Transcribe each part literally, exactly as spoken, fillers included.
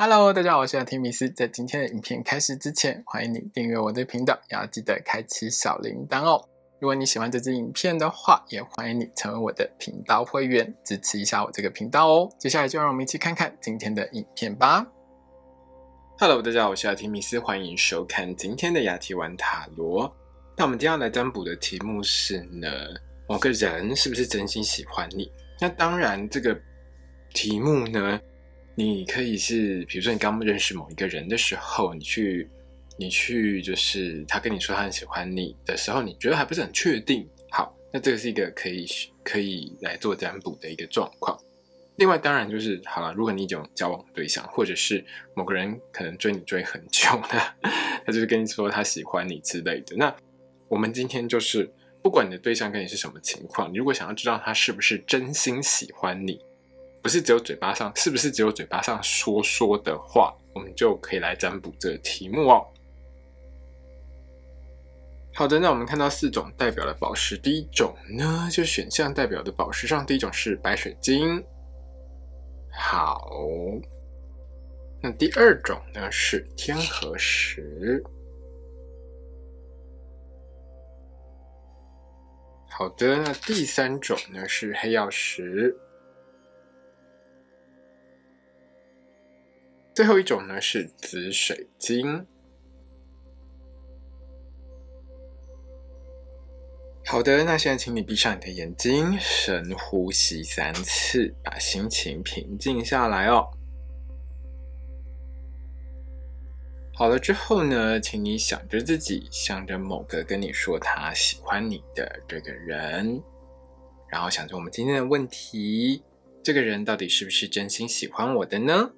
Hello， 大家好，我是阿提米斯。在今天的影片开始之前，欢迎你订阅我的频道，也要记得开启小铃铛哦。如果你喜欢这支影片的话，也欢迎你成为我的频道会员，支持一下我这个频道哦。接下来就让我们一起看看今天的影片吧。Hello， 大家好，我是阿提米斯，欢迎收看今天的雅提玩塔罗。那我们今天要来占卜的题目是呢，某个人是不是真心喜欢你？那当然，这个题目呢。 你可以是，比如说你刚认识某一个人的时候，你去，你去就是他跟你说他很喜欢你的时候，你觉得还不是很确定。好，那这个是一个可以可以来做占卜的一个状况。另外，当然就是好了，如果你已经有交往对象，或者是某个人可能追你追很久了，他就是跟你说他喜欢你之类的。那我们今天就是不管你的对象跟你是什么情况，你如果想要知道他是不是真心喜欢你。 不是只有嘴巴上，是不是只有嘴巴上说说的话，我们就可以来占卜这个题目哦。好的，那我们看到四种代表的宝石，第一种呢，就选项代表的宝石上，第一种是白水晶。好，那第二种呢是天河石。好的，那第三种呢是黑曜石。 最后一种呢是紫水晶。好的，那现在请你闭上你的眼睛，深呼吸三次，把心情平静下来哦。好了之后呢，请你想着自己，想着某个跟你说他喜欢你的这个人，然后想着我们今天的问题：这个人到底是不是真心喜欢我的呢？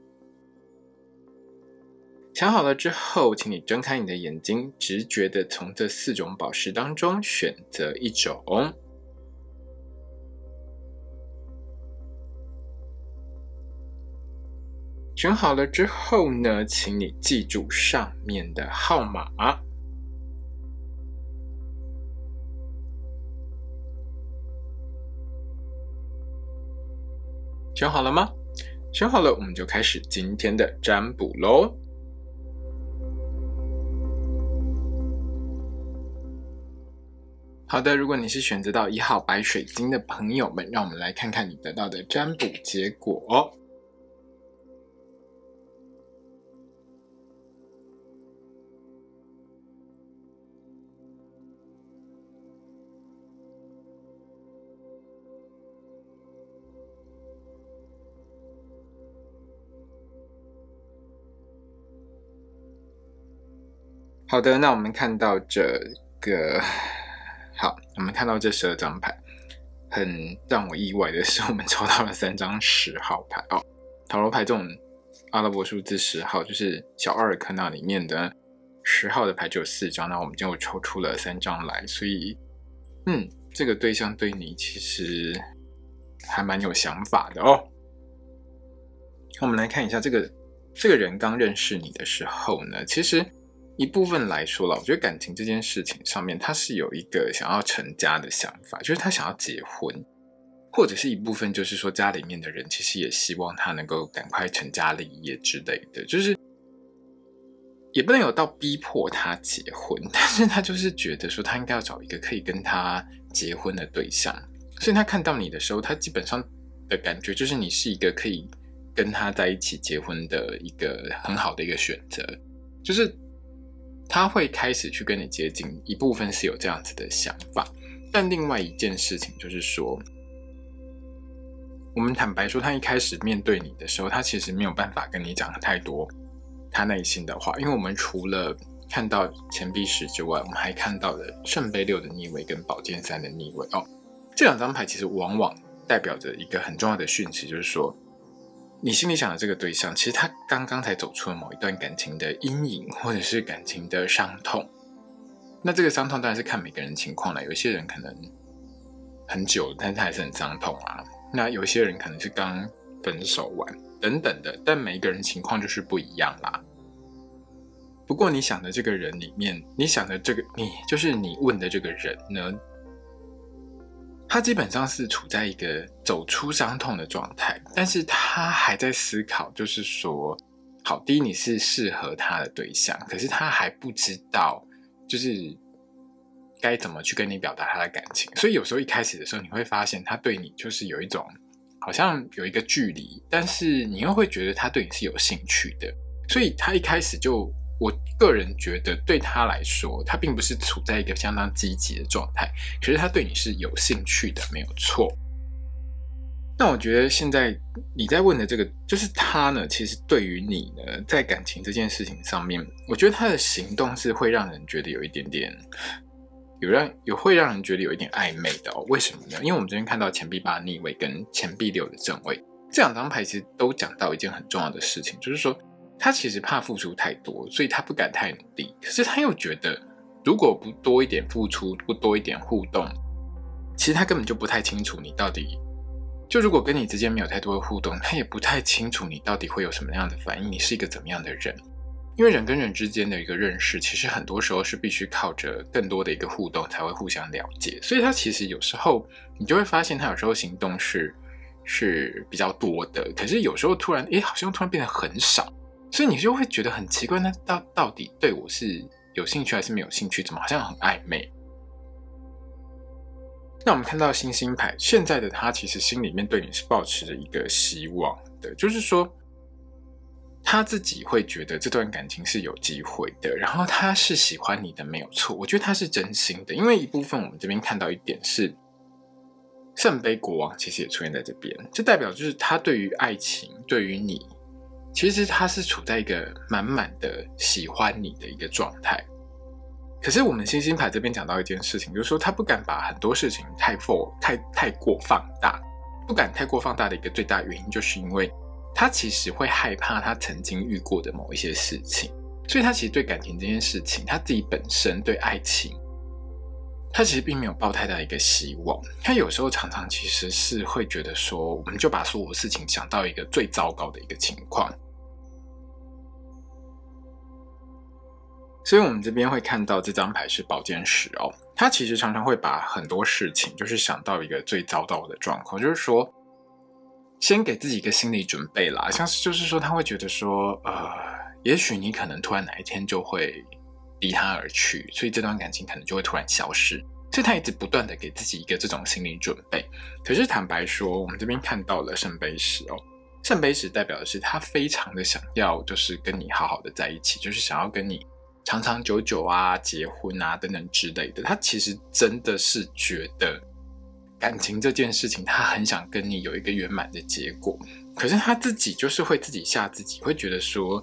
想好了之后，请你睁开你的眼睛，直觉的从这四种宝石当中选择一种。选好了之后呢，请你记住上面的号码。选好了吗？选好了，我们就开始今天的占卜喽。 好的，如果你是选择到一号白水晶的朋友们，让我们来看看你得到的占卜结果。好的，那我们看到这个。 好，我们看到这十二张牌，很让我意外的是，我们抽到了三张十号牌哦。塔罗牌这种阿拉伯数字十号，就是小阿尔克纳里面的十号的牌就有四张，那我们就抽出了三张来，所以，嗯，这个对象对你其实还蛮有想法的哦。我们来看一下这个这个人刚认识你的时候呢，其实。 一部分来说啦，我觉得感情这件事情上面，他是有一个想要成家的想法，就是他想要结婚，或者是一部分就是说家里面的人其实也希望他能够赶快成家立业之类的，就是也不能有到逼迫他结婚，但是他就是觉得说他应该要找一个可以跟他结婚的对象，所以他看到你的时候，他基本上的感觉就是你是一个可以跟他在一起结婚的一个很好的一个选择，就是。 他会开始去跟你接近，一部分是有这样子的想法，但另外一件事情就是说，我们坦白说，他一开始面对你的时候，他其实没有办法跟你讲太多他内心的话，因为我们除了看到钱币十之外，我们还看到了圣杯六的逆位跟宝剑三的逆位哦，这两张牌其实往往代表着一个很重要的讯息，就是说。 你心里想的这个对象，其实他刚刚才走出了某一段感情的阴影，或者是感情的伤痛。那这个伤痛当然是看每个人情况了，有些人可能很久，但他还是很伤痛啊。那有些人可能是刚分手完等等的，但每一个人情况就是不一样啦。不过你想的这个人里面，你想的这个你就是你问的这个人呢，他基本上是处在一个。 走出伤痛的状态，但是他还在思考，就是说，好，第一你是适合他的对象，可是他还不知道就是该怎么去跟你表达他的感情，所以有时候一开始的时候你会发现他对你就是有一种好像有一个距离，但是你又会觉得他对你是有兴趣的，所以他一开始就，我个人觉得对他来说他并不是处在一个相当积极的状态，可是他对你是有兴趣的，没有错。那我觉得现在你在问的这个就是他呢，其实对于你呢在感情这件事情上面，我觉得他的行动是会让人觉得有一点点有让有会让人觉得有一点暧昧的哦。为什么呢？因为我们这边看到钱币八逆位跟钱币六的正位，这两张牌其实都讲到一件很重要的事情，就是说他其实怕付出太多，所以他不敢太努力，可是他又觉得如果不多一点付出，不多一点互动，其实他根本就不太清楚你到底，就如果跟你之间没有太多的互动，他也不太清楚你到底会有什么样的反应，你是一个怎么样的人。因为人跟人之间的一个认识，其实很多时候是必须靠着更多的一个互动才会互相了解，所以他其实有时候你就会发现他有时候行动是是比较多的，可是有时候突然诶好像突然变得很少，所以你就会觉得很奇怪，那 到, 到底对我是有兴趣还是没有兴趣，怎么好像很暧昧。那我们看到星星牌，现在的他其实心里面对你是抱持着一个希望的，就是说他自己会觉得这段感情是有机会的，然后他是喜欢你的，没有错，我觉得他是真心的。因为一部分我们这边看到一点是圣杯国王其实也出现在这边，这代表就是他对于爱情，对于你其实他是处在一个满满的喜欢你的一个状态。可是我们星星牌这边讲到一件事情，就是说他不敢把很多事情太过太太过放大，不敢太过放大的一个最大原因，就是因为他其实会害怕他曾经遇过的某一些事情，所以他其实对感情这件事情，他自己本身对爱情，他其实并没有抱太大的一个希望。他有时候常常其实是会觉得说，我们就把所有事情想到一个最糟糕的一个情况。所以我们这边会看到这张牌是宝剑十哦，他其实常常会把很多事情就是想到一个最糟糕的状况，就是说先给自己一个心理准备啦，像是就是说他会觉得说呃，也许你可能突然哪一天就会离他而去，所以这段感情可能就会突然消失，所以他一直不断的给自己一个这种心理准备。可是坦白说，我们这边看到了圣杯十哦，圣杯十代表的是他非常的想要就是跟你好好的在一起，就是想要跟你长长久久啊，结婚啊等等之类的。他其实真的是觉得感情这件事情，他很想跟你有一个圆满的结果，可是他自己就是会自己吓自己，会觉得说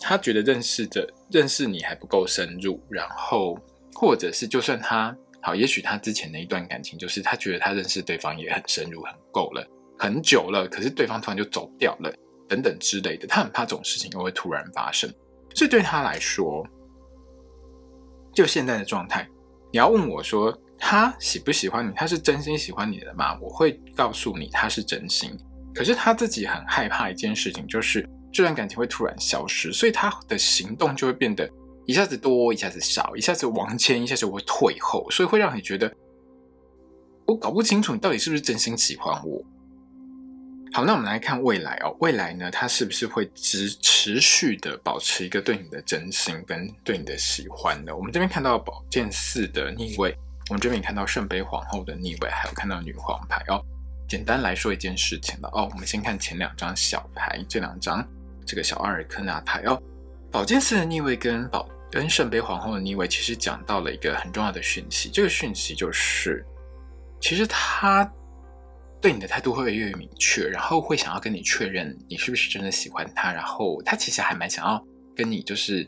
他觉得认识的认识你还不够深入，然后或者是就算他好，也许他之前的一段感情就是他觉得他认识对方也很深入很够了很久了，可是对方突然就走掉了等等之类的，他很怕这种事情又会突然发生。所以对他来说，就现在的状态，你要问我说他喜不喜欢你，他是真心喜欢你的吗？我会告诉你他是真心，可是他自己很害怕一件事情，就是这段感情会突然消失，所以他的行动就会变得一下子多一下子少，一下子往前一下子会退后，所以会让你觉得我搞不清楚你到底是不是真心喜欢我。好，那我们来看未来哦，未来呢，他是不是会持持续的保持一个对你的真心跟对你的喜欢呢？我们这边看到宝剑四的逆位，我们这边也看到圣杯皇后的逆位，还有看到女皇牌哦。简单来说一件事情了哦，我们先看前两张小牌，这两张这个小阿尔克纳牌哦，宝剑四的逆位跟宝跟圣杯皇后的逆位，其实讲到了一个很重要的讯息，这个讯息就是，其实他对你的态度会越来越明确，然后会想要跟你确认你是不是真的喜欢他，然后他其实还蛮想要跟你就是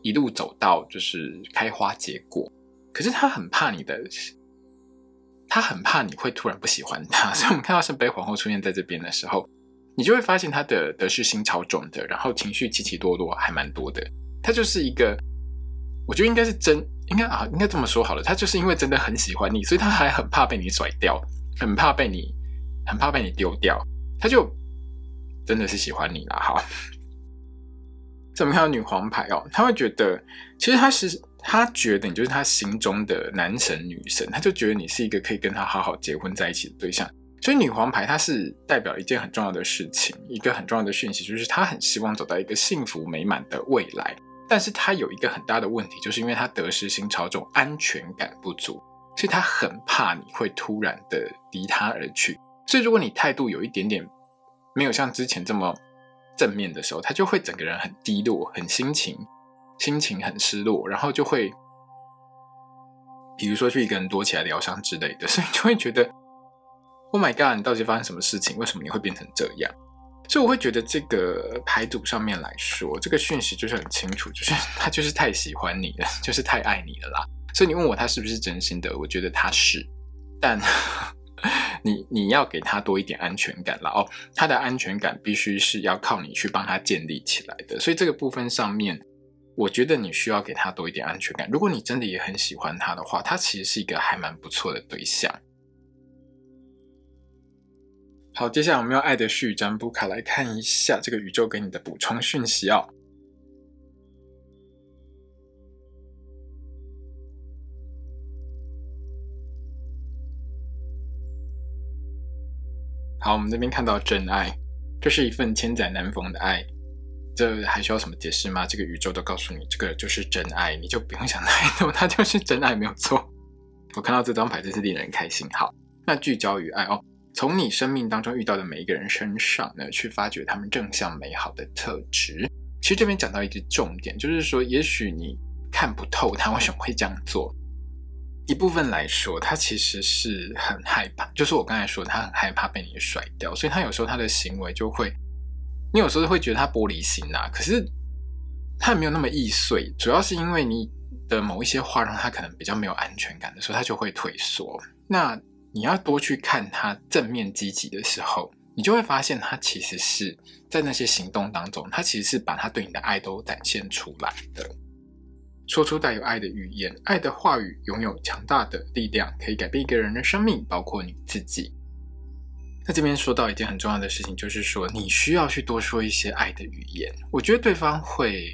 一路走到就是开花结果，可是他很怕你的他很怕你会突然不喜欢他。所以我们看到圣杯皇后出现在这边的时候，你就会发现他的得失心超重的，然后情绪起起落落还蛮多的，他就是一个我觉得应该是真应该啊，应该这么说好了，他就是因为真的很喜欢你，所以他还很怕被你甩掉，很怕被你很怕被你丢掉，他就真的是喜欢你啦。好，这我们看到女皇牌哦，他会觉得其实他是他觉得你就是他心中的男神女神，他就觉得你是一个可以跟他好好结婚在一起的对象，所以女皇牌它是代表一件很重要的事情，一个很重要的讯息，就是她很希望走到一个幸福美满的未来。但是她有一个很大的问题，就是因为她得失心超重，安全感不足，所以她很怕你会突然的离她而去。所以如果你态度有一点点没有像之前这么正面的时候，她就会整个人很低落，很心情心情很失落，然后就会比如说去一个人躲起来疗伤之类的，所以就会觉得 Oh my god， 你到底发生什么事情，为什么你会变成这样？所以我会觉得这个牌组上面来说，这个讯息就是很清楚，就是他就是太喜欢你了，就是太爱你了啦。所以你问我他是不是真心的，我觉得他是，但你你要给他多一点安全感啦。哦，他的安全感必须是要靠你去帮他建立起来的，所以这个部分上面我觉得你需要给他多一点安全感。如果你真的也很喜欢他的话，他其实是一个还蛮不错的对象。好，接下来我们用爱的絮语占卜卡来看一下这个宇宙给你的补充讯息哦。好，我们这边看到真爱，这是一份千载难逢的爱。这还需要什么解释吗？这个宇宙都告诉你，这个就是真爱，你就不用想太多，它就是真爱，没有错。我看到这张牌真是令人开心。好，那聚焦于爱哦，从你生命当中遇到的每一个人身上呢，去发掘他们正向美好的特质。其实这边讲到一个重点，就是说，也许你看不透他为什么会这样做。一部分来说，他其实是很害怕，就是我刚才说，他很害怕被你甩掉，所以他有时候他的行为就会。你有时候会觉得他玻璃心啊，可是他没有那么易碎，主要是因为你的某一些话让他可能比较没有安全感的时候，他就会退缩。那你要多去看他正面积极的时候，你就会发现他其实是在那些行动当中，他其实是把他对你的爱都展现出来的。说出带有爱的语言，爱的话语拥有强大的力量，可以改变一个人的生命，包括你自己。那这边说到一件很重要的事情，就是说你需要去多说一些爱的语言。我觉得对方会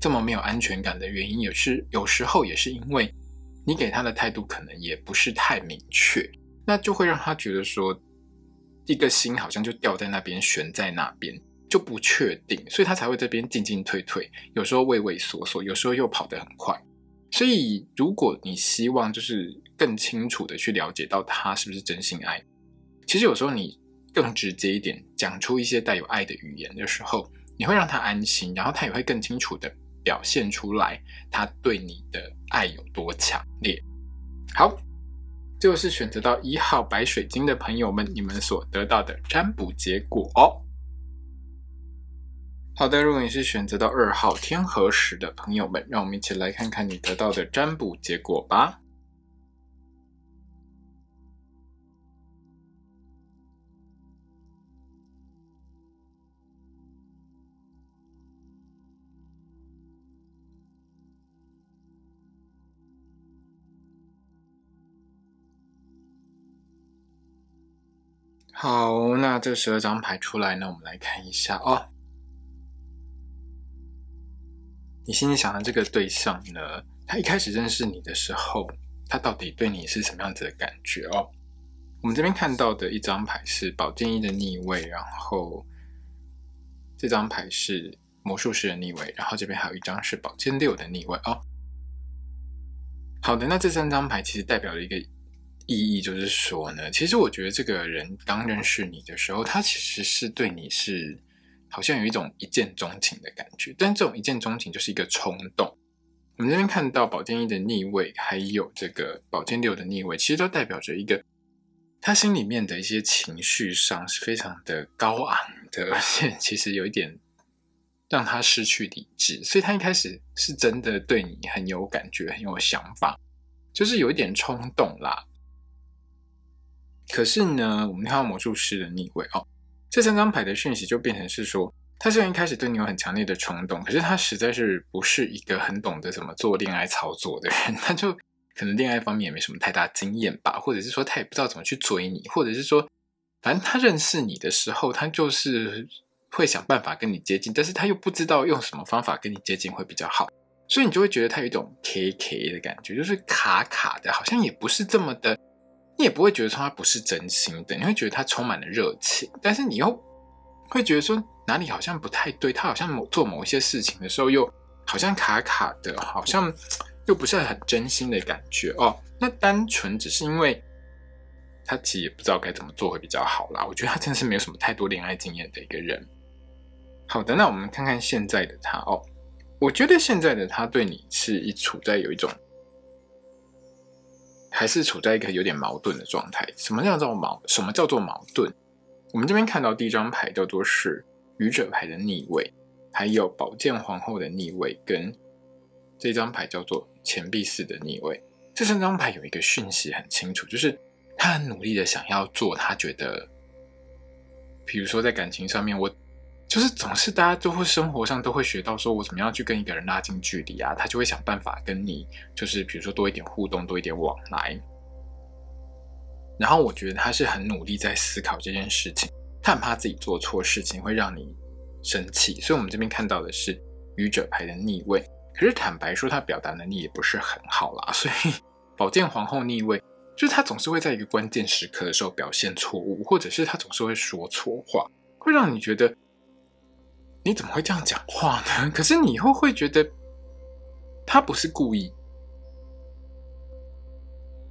这么没有安全感的原因，也是有时候也是因为你给他的态度可能也不是太明确，那就会让他觉得说一个心好像就掉在那边，悬在那边，就不确定，所以他才会这边进进退退，有时候畏畏缩缩，有时候又跑得很快。所以如果你希望就是更清楚的去了解到他是不是真心爱，其实有时候你更直接一点讲出一些带有爱的语言的时候，你会让他安心，然后他也会更清楚的表现出来他对你的爱有多强烈。好，就是选择到一号白水晶的朋友们，你们所得到的占卜结果哦。好的，如果你是选择到二号天河石的朋友们，让我们一起来看看你得到的占卜结果吧。好，那这十二张牌出来呢，我们来看一下哦。你心里想的这个对象呢，他一开始认识你的时候，他到底对你是什么样子的感觉哦？我们这边看到的一张牌是宝剑一的逆位，然后这张牌是魔术师的逆位，然后这边还有一张是宝剑六的逆位哦。好的，那这三张牌其实代表了一个意义，就是说呢，其实我觉得这个人刚认识你的时候，他其实是对你是好像有一种一见钟情的感觉，但这种一见钟情就是一个冲动。我们这边看到宝剑一的逆位，还有这个宝剑六的逆位，其实都代表着一个他心里面的一些情绪上是非常的高昂的，而且其实有一点让他失去理智，所以他一开始是真的对你很有感觉，很有想法，就是有一点冲动啦。可是呢，我们看到魔术师的逆位哦，这三张牌的讯息就变成是说，他虽然一开始对你有很强烈的冲动，可是他实在是不是一个很懂得怎么做恋爱操作的人，他就可能恋爱方面也没什么太大经验吧，或者是说他也不知道怎么去追你，或者是说反正他认识你的时候，他就是会想办法跟你接近，但是他又不知道用什么方法跟你接近会比较好，所以你就会觉得他有一种 K K 的感觉，就是卡卡的，好像也不是这么的你也不会觉得说他不是真心的，你会觉得他充满了热情，但是你又会觉得说哪里好像不太对，他好像某做某一些事情的时候又好像卡卡的，好像又不是很真心的感觉哦。那单纯只是因为他其实也不知道该怎么做会比较好啦，我觉得他真的是没有什么太多恋爱经验的一个人。好的，那我们看看现在的他哦。我觉得现在的他对你是一处在有一种还是处在一个有点矛盾的状态。什么叫做矛？什么叫做矛盾？我们这边看到第一张牌叫做是愚者牌的逆位，还有宝剑皇后的逆位，跟这张牌叫做钱币四的逆位。这三张牌有一个讯息很清楚，就是他很努力的想要做，他觉得，比如说在感情上面，我就是总是大家都会生活上都会学到说我怎么样去跟一个人拉近距离啊，他就会想办法跟你就是比如说多一点互动，多一点往来。然后我觉得他是很努力在思考这件事情，他很怕自己做错事情会让你生气，所以我们这边看到的是愚者牌的逆位。可是坦白说他表达能力也不是很好啦，所以宝剑皇后逆位就是他总是会在一个关键时刻的时候表现错误，或者是他总是会说错话，会让你觉得你怎么会这样讲话呢？可是你以后会觉得他不是故意。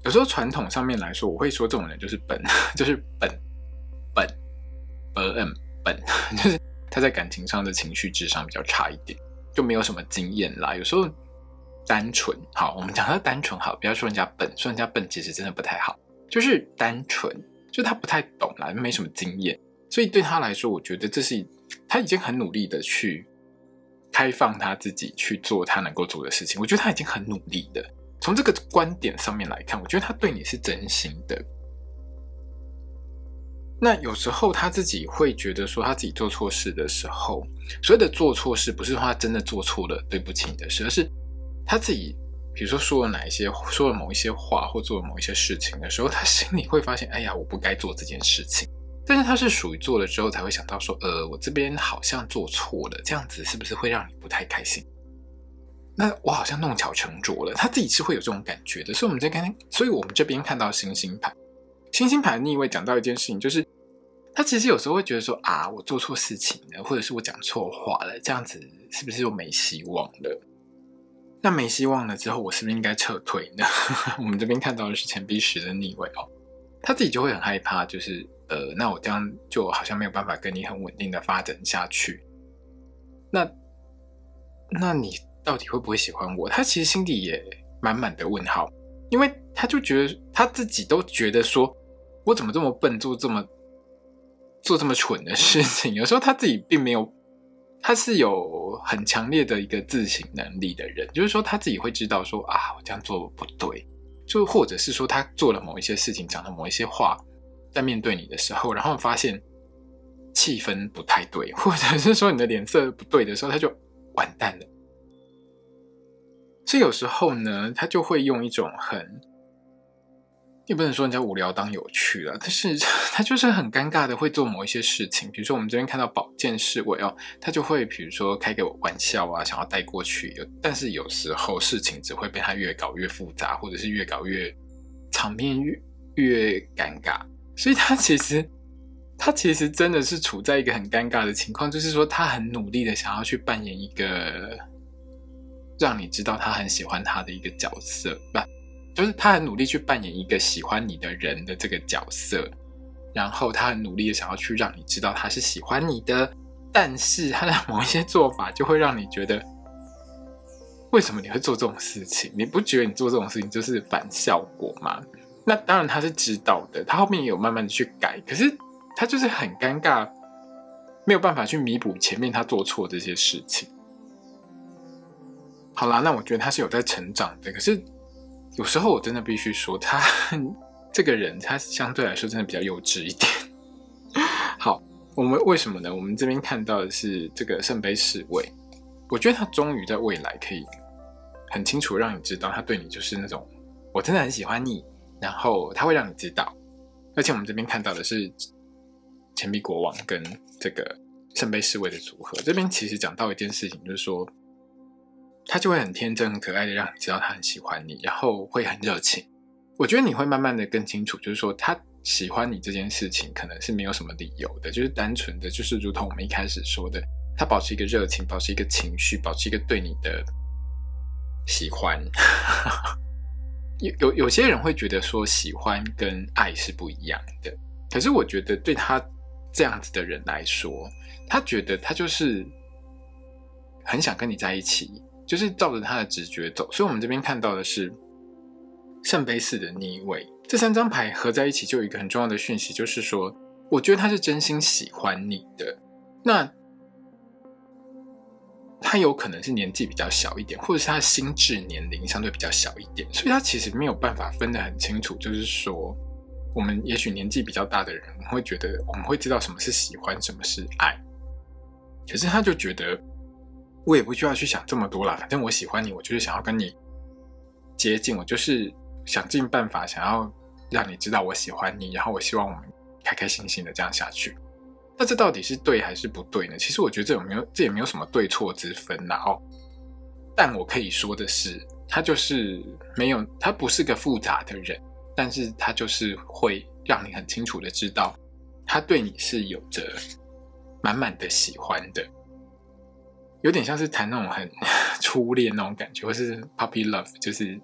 有时候传统上面来说，我会说这种人就是笨，就是笨笨笨笨，就是他在感情上的情绪智商比较差一点，就没有什么经验啦。有时候单纯，好，我们讲他单纯好，不要说人家笨，说人家笨其实真的不太好，就是单纯，就他不太懂啦，没什么经验，所以对他来说，我觉得这是。他已经很努力的去开放他自己去做他能够做的事情，我觉得他已经很努力的。从这个观点上面来看，我觉得他对你是真心的。那有时候他自己会觉得说他自己做错事的时候，所谓的做错事不是说他真的做错了对不起你的事，而是他自己比如说说了哪一些说了某一些话或做了某一些事情的时候，他心里会发现哎呀我不该做这件事情。但是他是属于做了之后才会想到说，呃，我这边好像做错了，这样子是不是会让你不太开心？那我好像弄巧成拙了，他自己是会有这种感觉的。所以我们这边，所以我们这边看到星星牌，星星牌的逆位讲到一件事情，就是他其实有时候会觉得说啊，我做错事情了，或者是我讲错话了，这样子是不是又没希望了？那没希望了之后，我是不是应该撤退呢？我们这边看到的是钱币十的逆位哦，他自己就会很害怕，就是。呃，那我这样就好像没有办法跟你很稳定的发展下去。那，那你到底会不会喜欢我？他其实心里也满满的问号，因为他就觉得他自己都觉得说，我怎么这么笨，做这么做这么蠢的事情？有时候他自己并没有，他是有很强烈的一个自省能力的人，就是说他自己会知道说啊，我这样做不对，就或者是说他做了某一些事情，讲了某一些话。在面对你的时候，然后发现气氛不太对，或者是说你的脸色不对的时候，他就完蛋了。所以有时候呢，他就会用一种很，也不能说人家无聊当有趣了，但是他就是很尴尬的会做某一些事情。比如说我们这边看到宝剑侍卫哦，他就会比如说开个玩笑啊，想要带过去，但是有时候事情只会被他越搞越复杂，或者是越搞越场面越越尴尬。所以他其实，他其实真的是处在一个很尴尬的情况，就是说他很努力的想要去扮演一个让你知道他很喜欢他的一个角色，不，就是他很努力去扮演一个喜欢你的人的这个角色，然后他很努力的想要去让你知道他是喜欢你的，但是他的某一些做法就会让你觉得，为什么你会做这种事情？你不觉得你做这种事情就是反效果吗？那当然他是知道的，他后面也有慢慢的去改，可是他就是很尴尬，没有办法去弥补前面他做错这些事情。好啦，那我觉得他是有在成长的，可是有时候我真的必须说他这个人他相对来说真的比较幼稚一点。好，我们为什么呢？我们这边看到的是这个圣杯侍卫，我觉得他终于在未来可以很清楚让你知道他对你就是那种我真的很喜欢你，然后他会让你知道。而且我们这边看到的是钱币国王跟这个圣杯侍卫的组合，这边其实讲到一件事情，就是说他就会很天真很可爱的让你知道他很喜欢你，然后会很热情，我觉得你会慢慢的更清楚，就是说他喜欢你这件事情可能是没有什么理由的，就是单纯的就是如同我们一开始说的，他保持一个热情，保持一个情绪，保持一个对你的喜欢。有, 有, 有些人会觉得说喜欢跟爱是不一样的，可是我觉得对他这样子的人来说，他觉得他就是很想跟你在一起，就是照着他的直觉走。所以我们这边看到的是圣杯四的逆位，这三张牌合在一起就有一个很重要的讯息，就是说我觉得他是真心喜欢你的。那他有可能是年纪比较小一点，或者是他心智年龄相对比较小一点，所以他其实没有办法分得很清楚，就是说我们也许年纪比较大的人，我们会觉得我们会知道什么是喜欢，什么是爱，可是他就觉得我也不需要去想这么多啦，反正我喜欢你，我就是想要跟你接近，我就是想尽办法想要让你知道我喜欢你，然后我希望我们开开心心的这样下去。那这到底是对还是不对呢？其实我觉得 这, 有没有这也没有什么对错之分啦、哦、但我可以说的是，他就是没有，他不是个复杂的人，但是他就是会让你很清楚的知道他对你是有着满满的喜欢的，有点像是谈那种很初恋那种感觉，或是 puppy love， 就是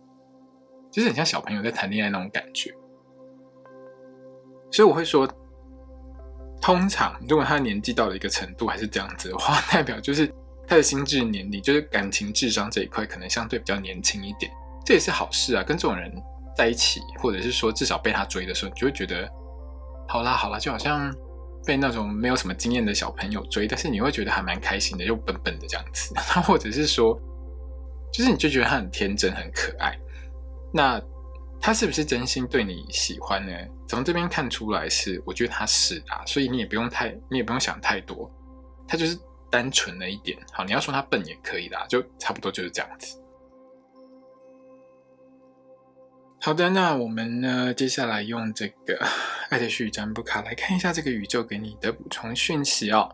就是很像小朋友在谈恋爱那种感觉。所以我会说，通常如果他的年纪到了一个程度还是这样子的话，代表就是他的心智年龄，就是感情智商这一块可能相对比较年轻一点，这也是好事啊。跟这种人在一起，或者是说至少被他追的时候，你就会觉得好啦好啦，就好像被那种没有什么经验的小朋友追，但是你会觉得还蛮开心的，又笨笨的这样子。或者是说就是你就觉得他很天真很可爱。那他是不是真心对你喜欢呢？从这边看出来是，我觉得他是啊，所以你也不用太你也不用想太多，他就是单纯了一点。好，你要说他笨也可以啦，就差不多就是这样子。好的，那我们呢接下来用这个爱的絮语占卜卡来看一下这个宇宙给你的补充讯息哦。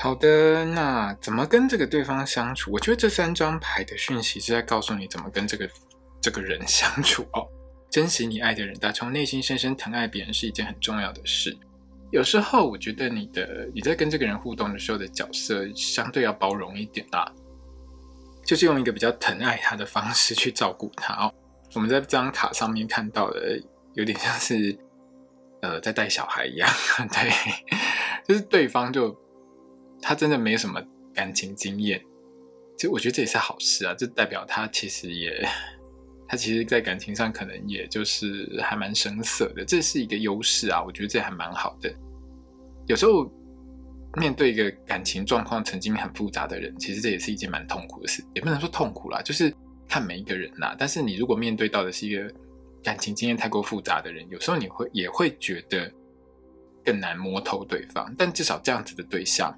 好的，那怎么跟这个对方相处？我觉得这三张牌的讯息是在告诉你怎么跟这个这个人相处哦。珍惜你爱的人，打从内心深深疼爱别人是一件很重要的事。有时候我觉得你的你在跟这个人互动的时候的角色相对要包容一点啦，就是用一个比较疼爱他的方式去照顾他哦。我们在这张卡上面看到的有点像是呃在带小孩一样，对，就是对方就他真的没什么感情经验，就我觉得这也是好事啊，这代表他其实也他其实在感情上可能也就是还蛮生涩的，这是一个优势啊，我觉得这还蛮好的。有时候面对一个感情状况曾经很复杂的人，其实这也是一件蛮痛苦的事，也不能说痛苦啦，就是看每一个人啦、啊、但是你如果面对到的是一个感情经验太过复杂的人，有时候你会也会觉得更难摸透对方。但至少这样子的对象，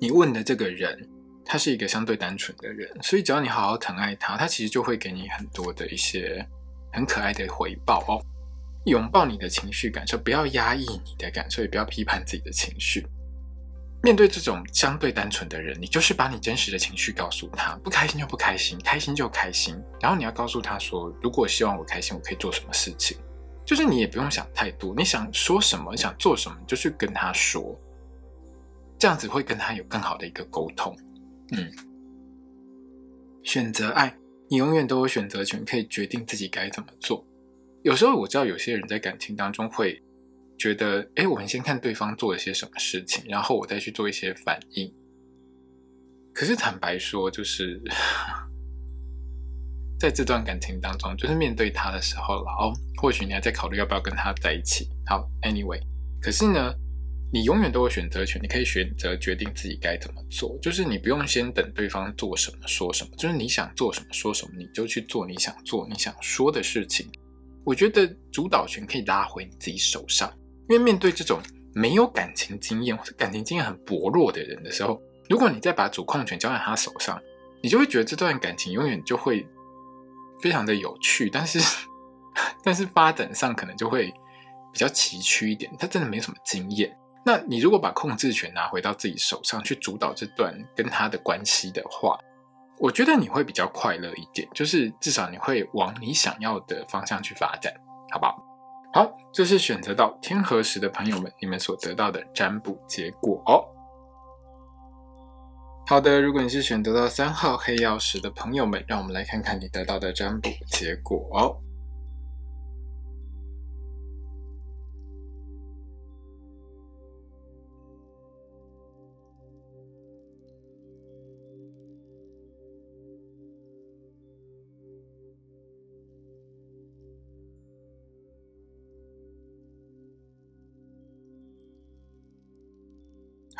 你问的这个人他是一个相对单纯的人，所以只要你好好疼爱他，他其实就会给你很多的一些很可爱的回报哦。拥抱你的情绪感受，不要压抑你的感受，也不要批判自己的情绪。面对这种相对单纯的人，你就是把你真实的情绪告诉他，不开心就不开心，开心就开心，然后你要告诉他说，如果希望我开心，我可以做什么事情。就是你也不用想太多，你想说什么，你想做什么，你就去跟他说，这样子会跟他有更好的一个沟通。嗯，选择爱，你永远都有选择权，可以决定自己该怎么做。有时候我知道有些人在感情当中会觉得，诶，我们先看对方做了些什么事情，然后我再去做一些反应。可是坦白说，就是在这段感情当中，就是面对他的时候了哦，或许你还在考虑要不要跟他在一起。好 anyway， 可是呢你永远都有选择权，你可以选择决定自己该怎么做，就是你不用先等对方做什么说什么，就是你想做什么说什么，你就去做你想做你想说的事情。我觉得主导权可以拉回你自己手上，因为面对这种没有感情经验或者感情经验很薄弱的人的时候，如果你再把主控权交在他手上，你就会觉得这段感情永远就会非常的有趣，但是但是发展上可能就会比比较崎岖一点，他真的没什么经验。那你如果把控制权拿回到自己手上，去主导这段跟他的关系的话，我觉得你会比较快乐一点，就是至少你会往你想要的方向去发展，好不好？好，这是选择到天河石的朋友们，你们所得到的占卜结果哦。好的，如果你是选择到三号黑曜石的朋友们，让我们来看看你得到的占卜结果哦。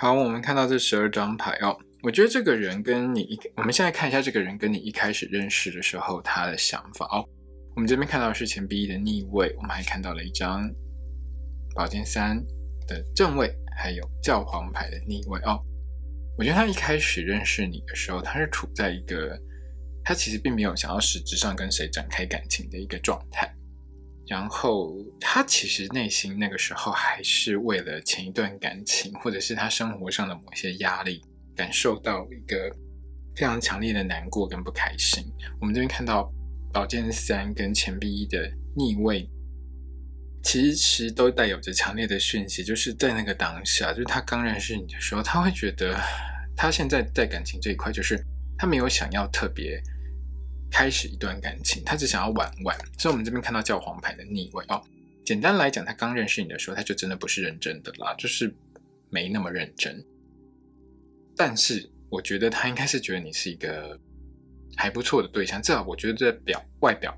好，我们看到这十二张牌哦。我觉得这个人跟你一，我们现在看一下这个人跟你一开始认识的时候他的想法哦。我们这边看到的是钱币一的逆位，我们还看到了一张宝剑三的正位，还有教皇牌的逆位哦。我觉得他一开始认识你的时候，他是处在一个他其实并没有想要实质上跟谁展开感情的一个状态，然后他其实内心那个时候还是为了前一段感情，或者是他生活上的某些压力，感受到一个非常强烈的难过跟不开心。我们这边看到宝剑三跟钱币一的逆位，其实都带有着强烈的讯息，就是在那个当下，就是他刚认识你的时候，他会觉得他现在在感情这一块，就是他没有想要特别开始一段感情，他只想要玩玩。所以我们这边看到教皇牌的逆位哦。简单来讲，他刚认识你的时候，他就真的不是认真的啦，就是没那么认真。但是我觉得他应该是觉得你是一个还不错的对象，至少我觉得这表外表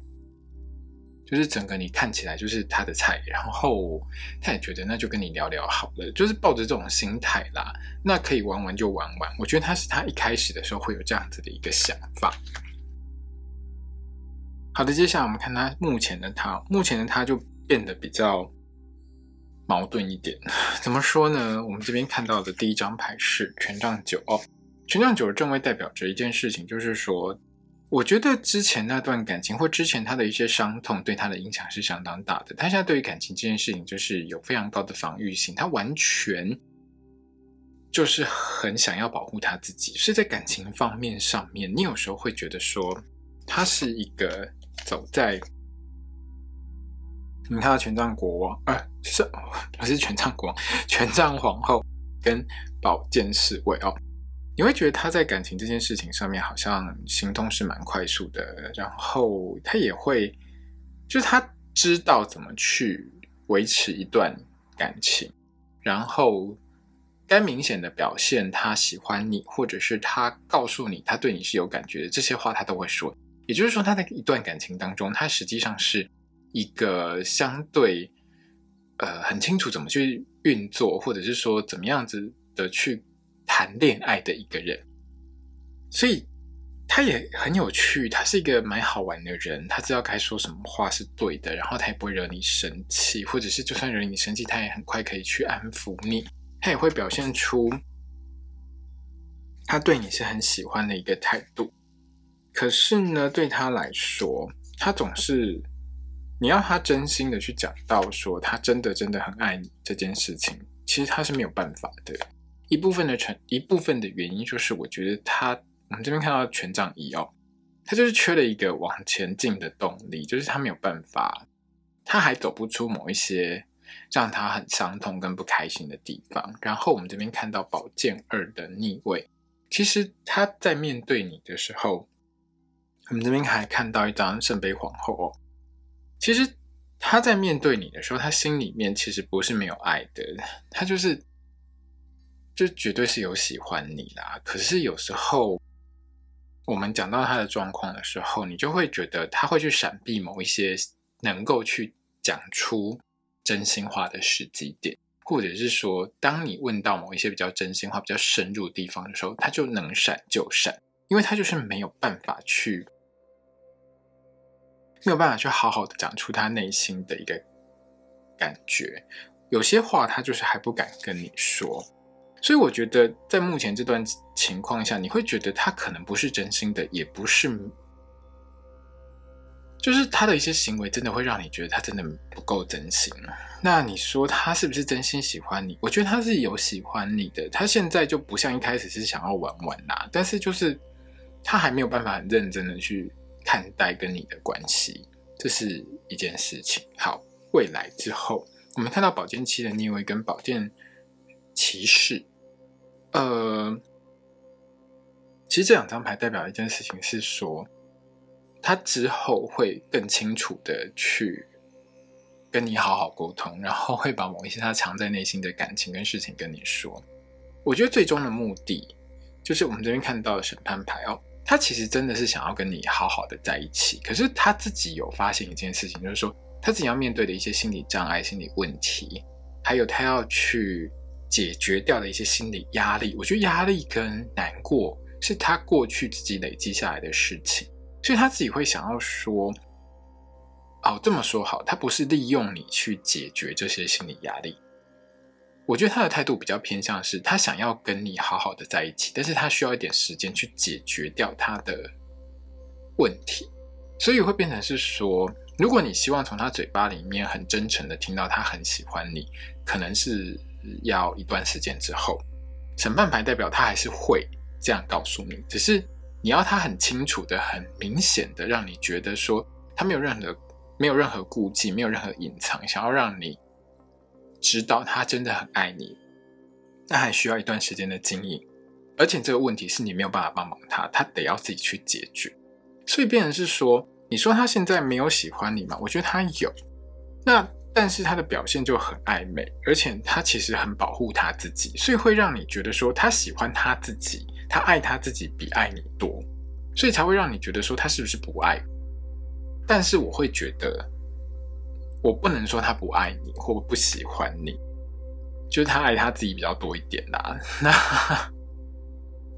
就是整个你看起来就是他的菜，然后他也觉得那就跟你聊聊好了，就是抱着这种心态啦，那可以玩玩就玩玩。我觉得他是他一开始的时候会有这样子的一个想法。好的，接下来我们看他目前的他，目前的他就变得比较矛盾一点。怎么说呢？我们这边看到的第一张牌是权杖九哦。权杖九的正位代表着一件事情，就是说我觉得之前那段感情或之前他的一些伤痛对他的影响是相当大的，他现在对于感情这件事情就是有非常高的防御性，他完全就是很想要保护他自己。是在感情方面上面，你有时候会觉得说他是一个走在你看到权杖国王，呃，是不是权杖国王？权杖皇后跟宝剑侍卫哦，你会觉得他在感情这件事情上面好像行动是蛮快速的，然后他也会，就是他知道怎么去维持一段感情，然后该明显的表现他喜欢你，或者是他告诉你他对你是有感觉的，这些话他都会说。也就是说，他在一段感情当中，他实际上是一个相对呃很清楚怎么去运作，或者是说怎么样子的去谈恋爱的一个人。所以他也很有趣，他是一个蛮好玩的人，他知道该说什么话是对的，然后他也不会惹你生气，或者是就算惹你生气，他也很快可以去安抚你，他也会表现出他对你是很喜欢的一个态度。可是呢，对他来说，他总是你要他真心的去讲到说他真的真的很爱你这件事情，其实他是没有办法的。一部分的成一部分的原因就是，我觉得他我们这边看到权杖一哦，他就是缺了一个往前进的动力，就是他没有办法，他还走不出某一些让他很伤痛跟不开心的地方。然后我们这边看到宝剑二的逆位，其实他在面对你的时候，我们这边还看到一张圣杯皇后哦。其实他在面对你的时候，他心里面其实不是没有爱的，他就是就绝对是有喜欢你啦。可是有时候我们讲到他的状况的时候，你就会觉得他会去闪避某一些能够去讲出真心话的时机点，或者是说当你问到某一些比较真心话比较深入的地方的时候，他就能闪就闪，因为他就是没有办法去没有办法去好好的讲出他内心的一个感觉，有些话他就是还不敢跟你说。所以我觉得在目前这段情况下，你会觉得他可能不是真心的，也不是就是他的一些行为真的会让你觉得他真的不够真心。那你说他是不是真心喜欢你？我觉得他是有喜欢你的，他现在就不像一开始是想要玩玩啦、啊，但是就是他还没有办法很认真的去看待跟你的关系，这是一件事情。好，未来之后我们看到宝剑七的逆位跟宝剑骑士，呃，其实这两张牌代表一件事情是说，他之后会更清楚的去跟你好好沟通，然后会把某一些他藏在内心的感情跟事情跟你说。我觉得最终的目的就是我们这边看到的审判牌哦，他其实真的是想要跟你好好的在一起，可是他自己有发现一件事情，就是说他自己要面对的一些心理障碍、心理问题，还有他要去解决掉的一些心理压力。我觉得压力跟难过是他过去自己累积下来的事情，所以他自己会想要说，哦，这么说好，他不是利用你去解决这些心理压力。我觉得他的态度比较偏向是，他想要跟你好好的在一起，但是他需要一点时间去解决掉他的问题。所以会变成是说，如果你希望从他嘴巴里面很真诚的听到他很喜欢你，可能是要一段时间之后。审判牌代表他还是会这样告诉你，只是你要他很清楚的、很明显的让你觉得说他没有任何没有任何顾忌，没有任何隐藏，想要让你知道他真的很爱你。那还需要一段时间的经营，而且这个问题是你没有办法帮忙他，他得要自己去解决。所以变成是说，你说他现在没有喜欢你吗？我觉得他有，那但是他的表现就很暧昧，而且他其实很保护他自己，所以会让你觉得说他喜欢他自己，他爱他自己比爱你多，所以才会让你觉得说他是不是不爱我。但是我会觉得，我不能说他不爱你或不喜欢你，就是他爱他自己比较多一点啦。那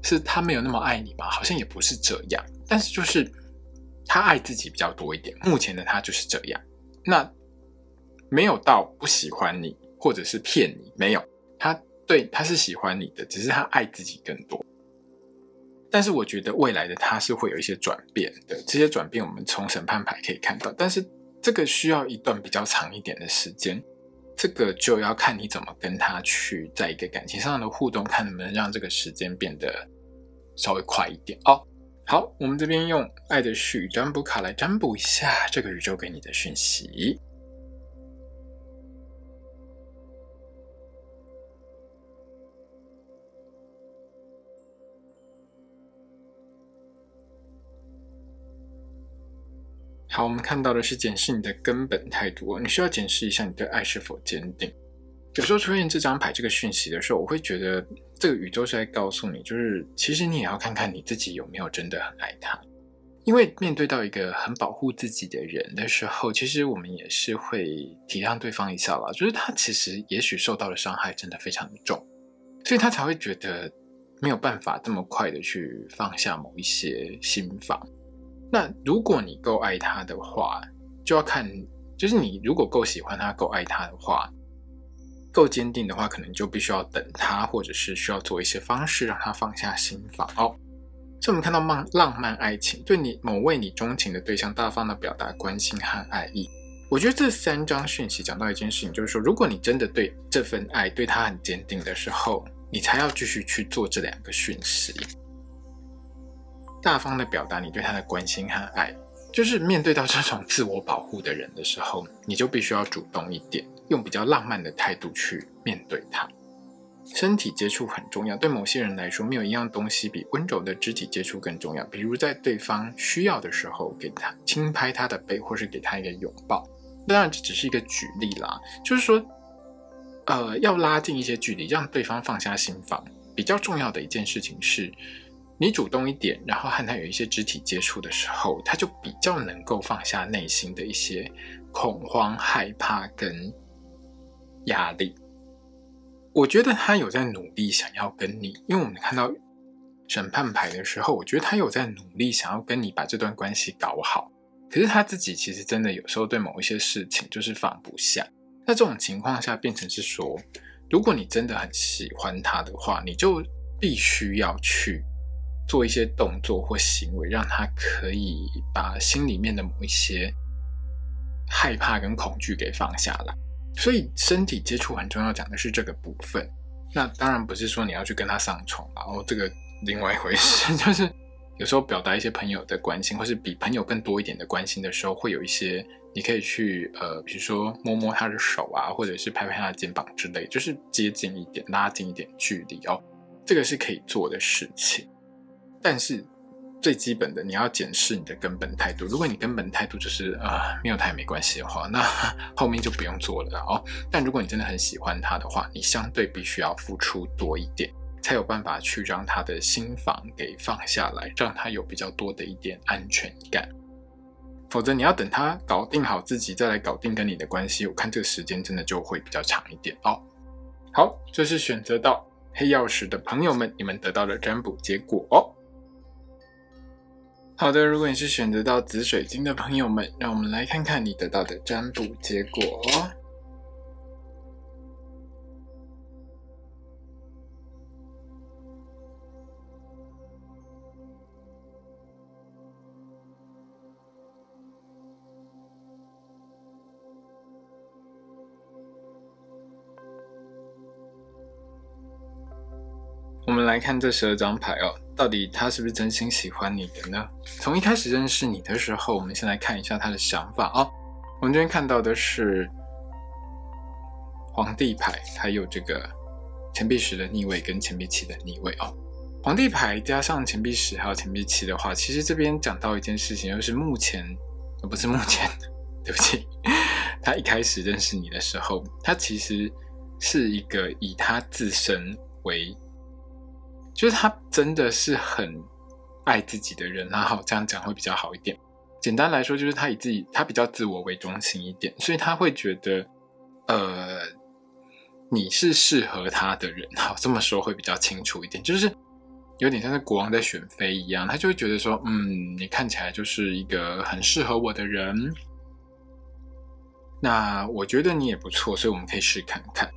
是他没有那么爱你吗？好像也不是这样，但是就是他爱自己比较多一点，目前的他就是这样。那没有到不喜欢你或者是骗你，没有，他对他是喜欢你的，只是他爱自己更多。但是我觉得未来的他是会有一些转变的，这些转变我们从审判牌可以看到，但是这个需要一段比较长一点的时间，这个就要看你怎么跟他去在一个感情上的互动，看能不能让这个时间变得稍微快一点哦。好，我们这边用爱的序占卜卡来占卜一下这个宇宙给你的讯息。好，我们看到的是检视你的根本态度哦，你需要检视一下你对爱是否坚定。有时候出现这张牌这个讯息的时候，我会觉得这个宇宙是在告诉你，就是其实你也要看看你自己有没有真的很爱他。因为面对到一个很保护自己的人的时候，其实我们也是会体谅对方一下啦，就是他其实也许受到的伤害真的非常的重，所以他才会觉得没有办法这么快的去放下某一些心防。那如果你够爱他的话，就要看，就是你如果够喜欢他、够爱他的话，够坚定的话，可能就必须要等他，或者是需要做一些方式让他放下心防哦。所以我们看到浪漫爱情，对你某位你钟情的对象大方的表达关心和爱意。我觉得这三张讯息讲到一件事情，就是说，如果你真的对这份爱对他很坚定的时候，你才要继续去做这两个讯息。大方的表达你对他的关心和爱，就是面对到这种自我保护的人的时候，你就必须要主动一点，用比较浪漫的态度去面对他。身体接触很重要，对某些人来说，没有一样东西比温柔的肢体接触更重要。比如在对方需要的时候，给他轻拍他的背，或是给他一个拥抱。当然，这只是一个举例啦，就是说，呃，要拉近一些距离，让对方放下心防。比较重要的一件事情是，你主动一点，然后和他有一些肢体接触的时候，他就比较能够放下内心的一些恐慌、害怕跟压力。我觉得他有在努力想要跟你，因为我们看到审判牌的时候，我觉得他有在努力想要跟你把这段关系搞好。可是他自己其实真的有时候对某一些事情就是放不下。那这种情况下变成是说，如果你真的很喜欢他的话，你就必须要去做一些动作或行为，让他可以把心里面的某一些害怕跟恐惧给放下来。所以身体接触很重要，讲的是这个部分。那当然不是说你要去跟他上床，然后这个另外一回事，就是有时候表达一些朋友的关心，或是比朋友更多一点的关心的时候，会有一些你可以去呃，比如说摸摸他的手啊，或者是拍拍他的肩膀之类，就是接近一点，拉近一点距离哦，这个是可以做的事情。但是最基本的，你要检视你的根本态度。如果你根本态度就是啊、呃、没有他也没关系的话，那后面就不用做了哦。但如果你真的很喜欢他的话，你相对必须要付出多一点，才有办法去让他的心防给放下来，让他有比较多的一点安全感。否则你要等他搞定好自己，再来搞定跟你的关系，我看这个时间真的就会比较长一点哦。好，这是选择到黑曜石的朋友们，你们得到了占卜结果哦。好的，如果你是选择到紫水晶的朋友们，让我们来看看你得到的占卜结果哦。来看这十二张牌哦，到底他是不是真心喜欢你的呢？从一开始认识你的时候，我们先来看一下他的想法哦。我们这边看到的是皇帝牌，还有这个钱币十的逆位跟钱币七的逆位哦。皇帝牌加上钱币十还有钱币七的话，其实这边讲到一件事情，就是目前、哦、不是目前，对不起，他一开始认识你的时候，他其实是一个以他自身为。就是他真的是很爱自己的人，然后这样讲会比较好一点。简单来说，就是他以自己，他比较自我为中心一点，所以他会觉得，呃，你是适合他的人。好，这么说会比较清楚一点，就是有点像是国王在选妃一样，他就会觉得说，嗯，你看起来就是一个很适合我的人，那我觉得你也不错，所以我们可以试看看。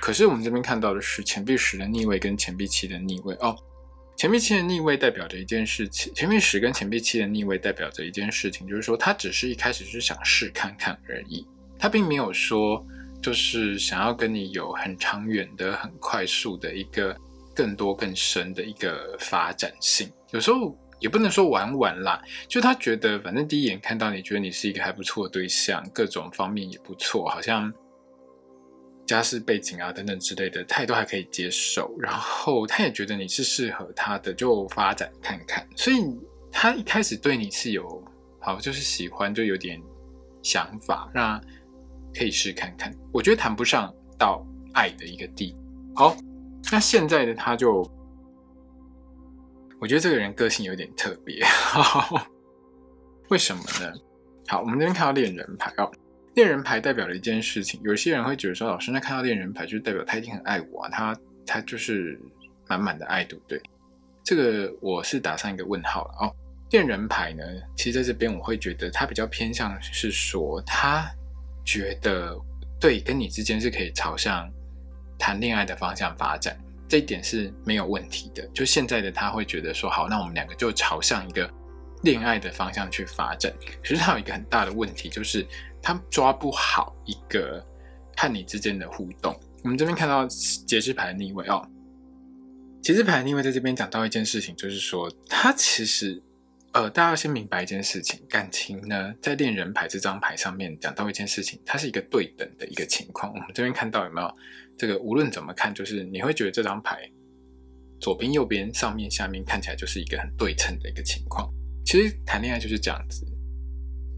可是我们这边看到的是钱币十的逆位跟钱币七的逆位哦，钱币七的逆位代表着一件事情，钱币十跟钱币七的逆位代表着一件事情，就是说他只是一开始是想试看看而已，他并没有说就是想要跟你有很长远的、很快速的一个更多更深的一个发展性。有时候也不能说玩玩啦，就他觉得反正第一眼看到你，觉得你是一个还不错的对象，各种方面也不错，好像。家世背景啊等等之类的，他也都还可以接受，然后他也觉得你是适合他的，就发展看看。所以他一开始对你是有好就是喜欢，就有点想法，那可以试看看。我觉得谈不上到爱的一个地步。好，那现在的他就，我觉得这个人个性有点特别，为什么呢？好，我们这边看到恋人牌哦。恋人牌代表了一件事情，有些人会觉得说，老师，那看到恋人牌就代表他一定很爱我啊，他他就是满满的爱，对不对？这个我是打上一个问号了哦。恋人牌呢，其实在这边我会觉得他比较偏向是说，他觉得对跟你之间是可以朝向谈恋爱的方向发展，这一点是没有问题的。就现在的他会觉得说，好，那我们两个就朝向一个恋爱的方向去发展。可是他有一个很大的问题，就是他抓不好一个和你之间的互动。我们这边看到节制牌逆位哦，节制牌逆位在这边讲到一件事情，就是说他其实呃，大家要先明白一件事情，感情呢在恋人牌这张牌上面讲到一件事情，它是一个对等的一个情况。我们这边看到有没有这个，无论怎么看，就是你会觉得这张牌左边、右边、上面、下面看起来就是一个很对称的一个情况。其实谈恋爱就是这样子。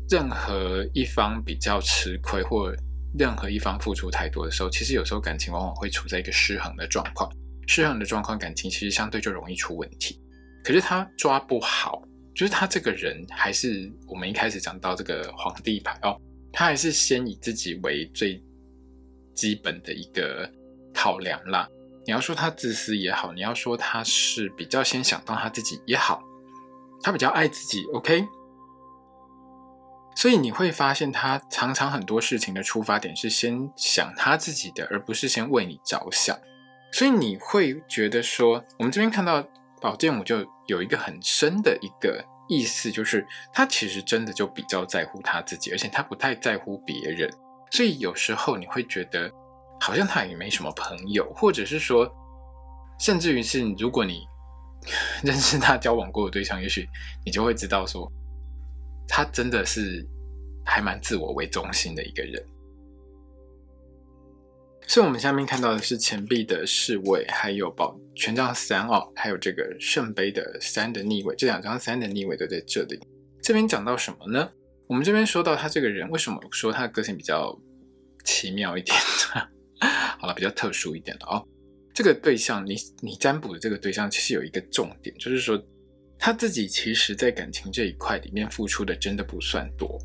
任何一方比较吃亏，或任何一方付出太多的时候，其实有时候感情往往会处在一个失衡的状况。失衡的状况，感情其实相对就容易出问题。可是他抓不好，就是他这个人还是我们一开始讲到这个皇帝牌哦，他还是先以自己为最基本的一个考量啦。你要说他自私也好，你要说他是比较先想到他自己也好，他比较爱自己 ，OK。所以你会发现他常常很多事情的出发点是先想他自己的，而不是先为你着想。所以你会觉得说，我们这边看到老剑舞就有一个很深的一个意思，就是他其实真的就比较在乎他自己，而且他不太在乎别人，所以有时候你会觉得好像他也没什么朋友，或者是说甚至于是如果你认识他交往过的对象，也许你就会知道说他真的是还蛮自我为中心的一个人。所以我们下面看到的是钱币的侍卫，还有宝权杖三哦，还有这个圣杯的三的逆位，这两张三的逆位都在这里。这边讲到什么呢？我们这边说到他这个人，为什么说他的个性比较奇妙一点好了，比较特殊一点了哦。这个对象，你你占卜的这个对象其实有一个重点，就是说他自己其实在感情这一块里面付出的真的不算多。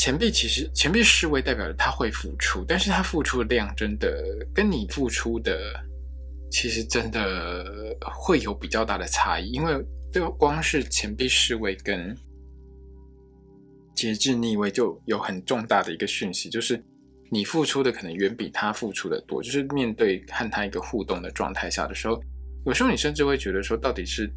钱币其实钱币侍卫代表着他会付出，但是他付出的量真的跟你付出的其实真的会有比较大的差异，因为就光是钱币侍卫跟节制逆位就有很重大的一个讯息，就是你付出的可能远比他付出的多，就是面对和他一个互动的状态下的时候，有时候你甚至会觉得说到底是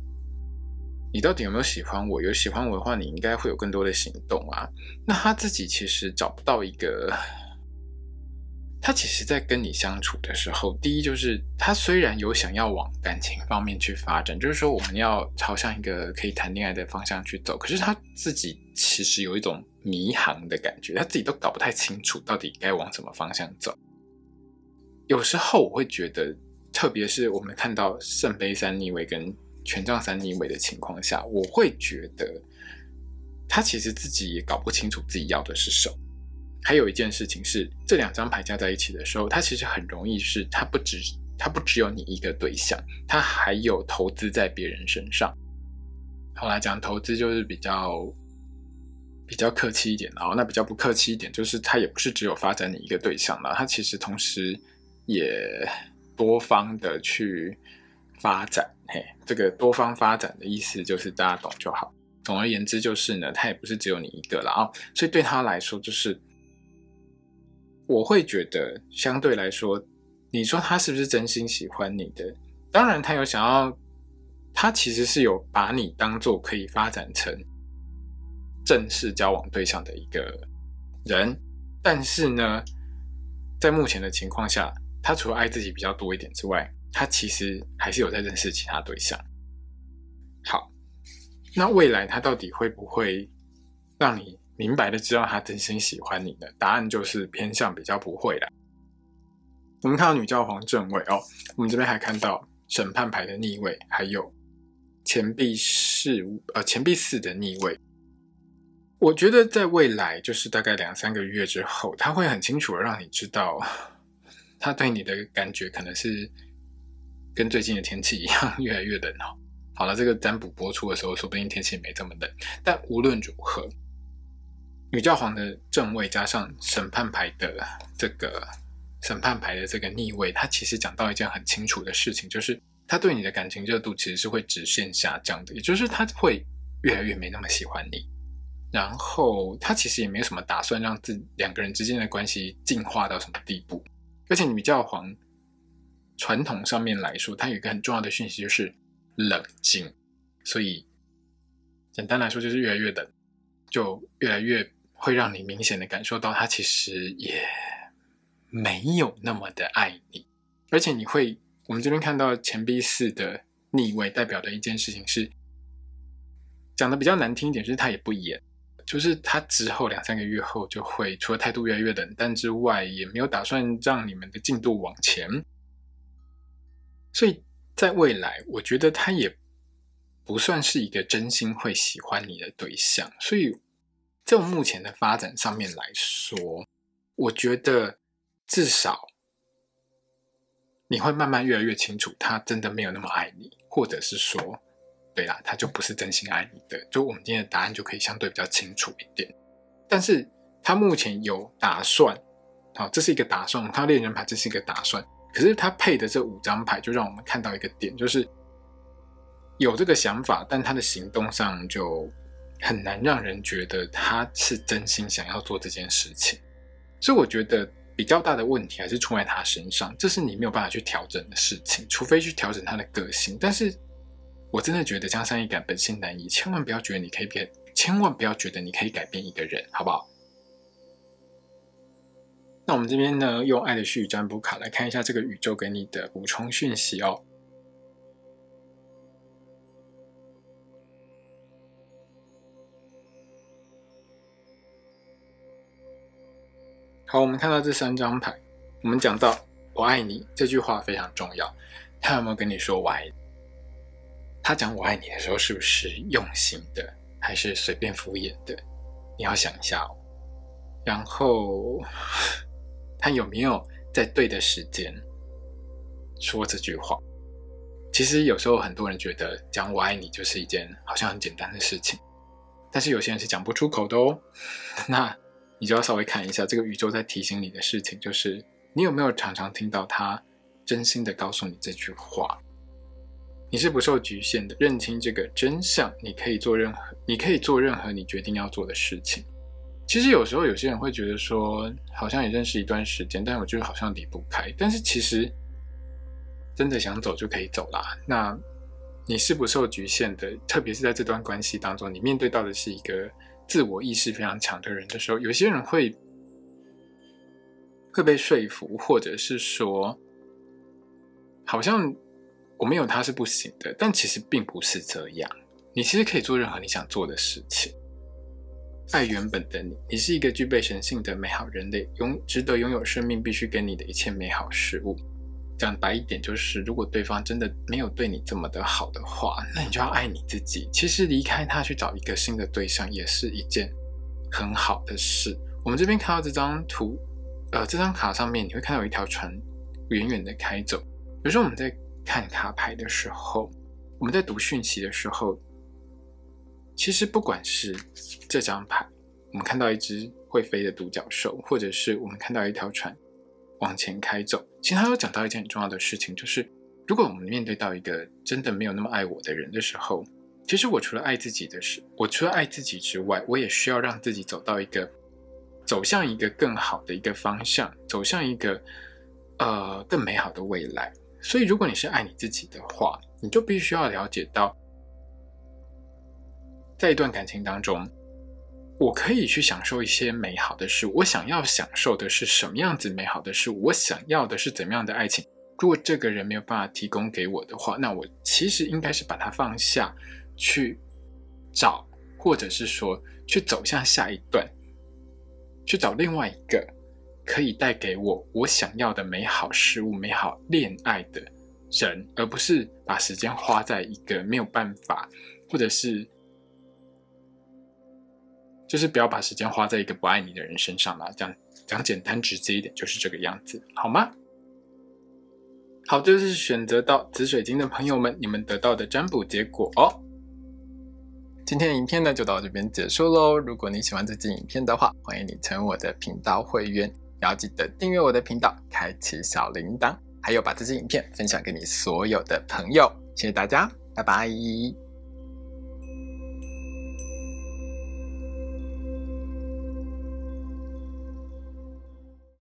你到底有没有喜欢我，有喜欢我的话你应该会有更多的行动啊。那他自己其实找不到一个，他其实在跟你相处的时候，第一就是他虽然有想要往感情方面去发展，就是说我们要朝向一个可以谈恋爱的方向去走，可是他自己其实有一种迷航的感觉，他自己都搞不太清楚到底该往什么方向走。有时候我会觉得，特别是我们看到圣杯三逆位跟权杖三逆位的情况下，我会觉得他其实自己也搞不清楚自己要的是什么。还有一件事情是，这两张牌加在一起的时候，他其实很容易是他不只他不只有你一个对象，他还有投资在别人身上。后来讲投资就是比较比较客气一点，然后那比较不客气一点就是他也不是只有发展你一个对象啦，他其实同时也多方的去发展。嘿，这个多方发展的意思就是大家懂就好。总而言之就是呢，他也不是只有你一个啦哦，所以对他来说就是我会觉得相对来说，你说他是不是真心喜欢你的？当然他有想要，他其实是有把你当做可以发展成正式交往对象的一个人，但是呢，在目前的情况下，他除了爱自己比较多一点之外，他其实还是有在认识其他对象。好，那未来他到底会不会让你明白的知道他真心喜欢你呢？答案就是偏向比较不会啦。我们看到女教皇正位哦，我们这边还看到审判牌的逆位，还有钱币四呃钱币四的逆位。我觉得在未来就是大概两三个月之后，他会很清楚的让你知道他对你的感觉可能是跟最近的天气一样越来越冷哦。好了，这个占卜播出的时候说不定天气没这么冷，但无论如何，女教皇的正位加上审判牌的这个审判牌的这个逆位，它其实讲到一件很清楚的事情，就是他对你的感情热度其实是会直线下降的，也就是他会越来越没那么喜欢你，然后他其实也没有什么打算让自两个人之间的关系进化到什么地步。而且女教皇传统上面来说，它有一个很重要的讯息就是冷静，所以简单来说就是越来越冷，就越来越会让你明显的感受到他其实也没有那么的爱你。而且你会，我们这边看到钱币四的逆位代表的一件事情是，讲的比较难听一点就是他也不演，就是他之后两三个月后就会除了态度越来越冷淡之外，也没有打算让你们的进度往前。所以在未来我觉得他也不算是一个真心会喜欢你的对象，所以在我目前的发展上面来说，我觉得至少你会慢慢越来越清楚他真的没有那么爱你，或者是说对啦，他就不是真心爱你的，就我们今天的答案就可以相对比较清楚一点。但是他目前有打算，好，这是一个打算，我们看到恋人牌这是一个打算，可是他配的这五张牌就让我们看到一个点，就是有这个想法，但他的行动上就很难让人觉得他是真心想要做这件事情。所以我觉得比较大的问题还是出在他身上，这是你没有办法去调整的事情，除非去调整他的个性。但是我真的觉得江山易改，本性难移，千万不要觉得你可以变，千万不要觉得你可以改变一个人，好不好？那我们这边呢，用爱的絮语占卜卡来看一下这个宇宙给你的补充讯息哦。好，我们看到这三张牌，我们讲到我爱你这句话非常重要，他有没有跟你说我爱你？他讲我爱你的时候是不是用心的，还是随便敷衍的？你要想一下哦。然后他有没有在对的时间说这句话？其实有时候很多人觉得讲我爱你就是一件好像很简单的事情，但是有些人是讲不出口的哦。那你就要稍微看一下这个宇宙在提醒你的事情，就是你有没有常常听到他真心的告诉你这句话？你是不受局限的，认清这个真相，你可以做任何，你可以做任何你决定要做的事情。其实有时候有些人会觉得说，好像也认识一段时间，但我觉得好像离不开。但是其实真的想走就可以走啦。那你是不受局限的，特别是在这段关系当中，你面对到的是一个自我意识非常强的人的时候，有些人会会被说服，或者是说好像我没有他是不行的，但其实并不是这样。你其实可以做任何你想做的事情，爱原本的你，你是一个具备神性的美好人类，拥值得拥有生命必须给你的一切美好事物。讲白一点就是，如果对方真的没有对你这么的好的话，那你就要爱你自己。其实离开他去找一个新的对象也是一件很好的事。我们这边看到这张图，呃，这张卡上面你会看到有一条船远远的开走。有时候我们在看卡牌的时候，我们在读讯息的时候，其实不管是这张牌，我们看到一只会飞的独角兽，或者是我们看到一条船往前开走，其实他有讲到一件很重要的事情，就是如果我们面对到一个真的没有那么爱我的人的时候，其实我除了爱自己的事，我除了爱自己之外，我也需要让自己走到一个走向一个更好的一个方向，走向一个呃更美好的未来。所以如果你是爱你自己的话，你就必须要了解到，在一段感情当中，我可以去享受一些美好的事物，我想要享受的是什么样子美好的事物，我想要的是怎么样的爱情。如果这个人没有办法提供给我的话，那我其实应该是把它放下，去找，或者是说去走向下一段，去找另外一个可以带给我我想要的美好事物，美好恋爱的人，而不是把时间花在一个没有办法，或者是就是不要把时间花在一个不爱你的人身上啦，讲讲简单直接一点就是这个样子，好吗？好，这就是选择到紫水晶的朋友们，你们得到的占卜结果哦。今天的影片呢就到这边结束喽。如果你喜欢这支影片的话，欢迎你成为我的频道会员，也要记得订阅我的频道，开启小铃铛，还有把这支影片分享给你所有的朋友。谢谢大家，拜拜。